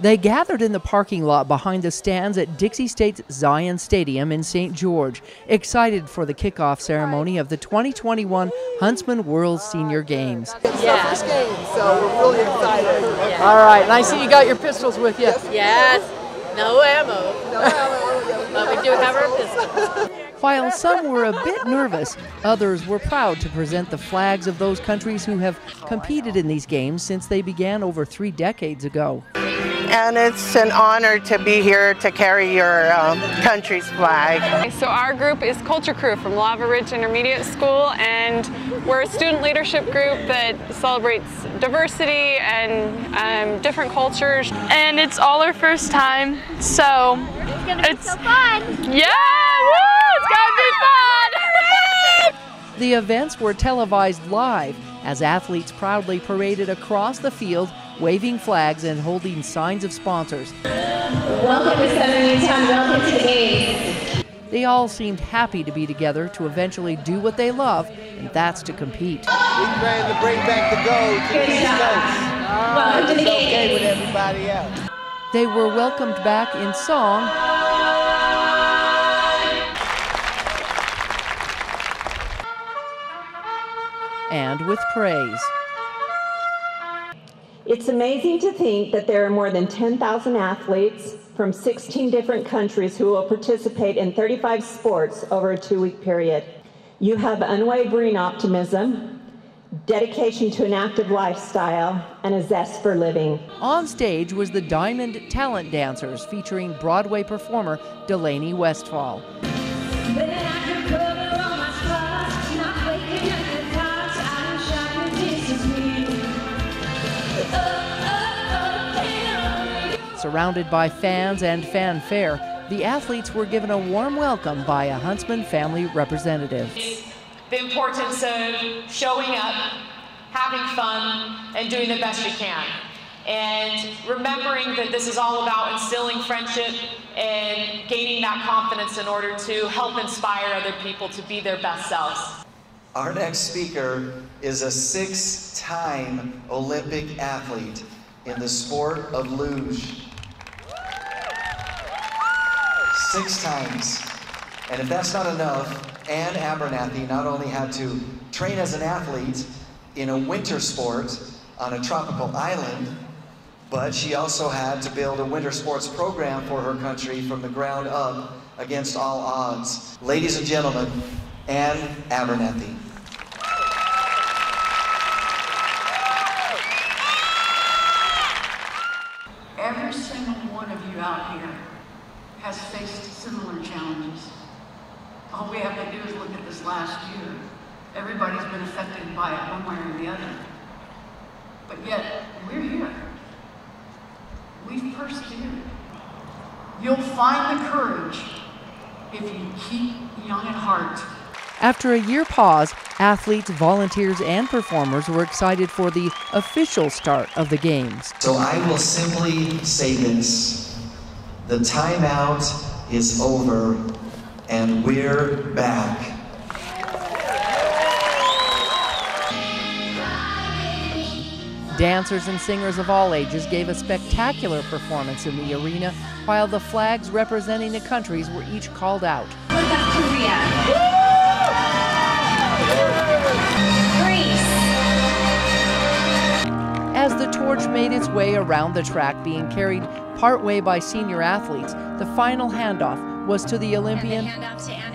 They gathered in the parking lot behind the stands at Dixie State's Zion Stadium in St. George, excited for the kickoff ceremony of the 2021 Huntsman World Senior Games. It's our first game, so we're really excited. Yeah. All right, and I see you got your pistols with you. Yes, no ammo. No ammo, but we do have our pistols. While some were a bit nervous, others were proud to present the flags of those countries who have competed in these games since they began over 3 decades ago. And it's an honor to be here to carry your country's flag. So our group is Culture Crew from Lava Ridge Intermediate School, and we're a student leadership group that celebrates diversity and different cultures. And it's all our first time, so it's going to be so fun! Yeah! Woo! It's going to be fun! The events were televised live as athletes proudly paraded across the field, waving flags and holding signs of sponsors. Welcome to 7U10, welcome to the games. They all seemed happy to be together to eventually do what they love, and that's to compete. We're trying to bring back the gold to the East Coast. Welcome to the games. Okay with everybody else. They were welcomed back in song and with praise. It's amazing to think that there are more than 10,000 athletes from 16 different countries who will participate in 35 sports over a 2-week period. You have unwavering optimism, dedication to an active lifestyle, and a zest for living. On stage was the Diamond Talent Dancers featuring Broadway performer Delaney Westphal. Surrounded by fans and fanfare, the athletes were given a warm welcome by a Huntsman family representative. The importance of showing up, having fun, and doing the best you can. And remembering that this is all about instilling friendship and gaining that confidence in order to help inspire other people to be their best selves. Our next speaker is a 6-time Olympic athlete in the sport of luge. 6 times. And if that's not enough, Anne Abernathy not only had to train as an athlete in a winter sport on a tropical island, but she also had to build a winter sports program for her country from the ground up against all odds. Ladies and gentlemen, Anne Abernathy. Every single one of you out here has faced similar challenges. All we have to do is look at this last year. Everybody's been affected by it one way or the other. But yet, we're here. We've persevered. You'll find the courage if you keep young at heart. After a year pause, athletes, volunteers, and performers were excited for the official start of the games. So I will simply say this: the timeout is over, and we're back. Dancers and singers of all ages gave a spectacular performance in the arena, while the flags representing the countries were each called out. We're back to Korea. As the torch made its way around the track, being carried partway by senior athletes, the final handoff was to the Olympian,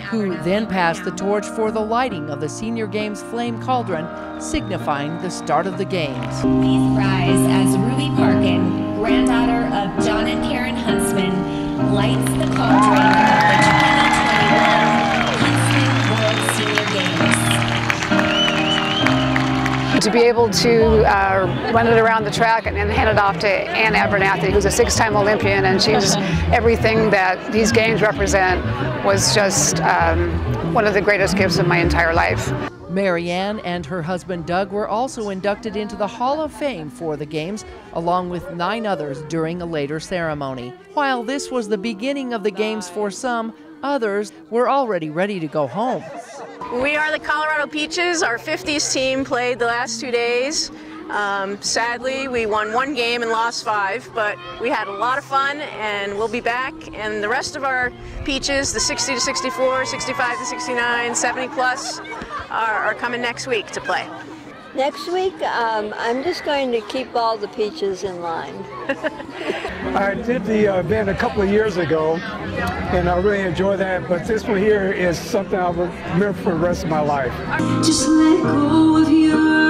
who then passed the torch for the lighting of the Senior Games flame cauldron, signifying the start of the games. Please rise as Ruby Parker, granddaughter of John and Karen Huntsman, lights the cauldron of the 2021 Huntsman World Senior Games. To be able to run it around the track and then hand it off to Anne Abernathy, who's a 6-time Olympian, and she's everything that these games represent, was just one of the greatest gifts of my entire life. Marianne and her husband Doug were also inducted into the Hall of Fame for the games, along with 9 others during a later ceremony. While this was the beginning of the games for some, others were already ready to go home. We are the Colorado Peaches. Our 50s team played the last 2 days, Sadly, we won one game and lost 5, but we had a lot of fun, and we'll be back. And the rest of our Peaches, the 60 to 64, 65 to 69, 70 plus, are coming next week to play. Next week, I'm just going to keep all the Peaches in line. I did the event a couple of years ago, and I really enjoyed that, but this one here is something I'll remember for the rest of my life. Just let go of you.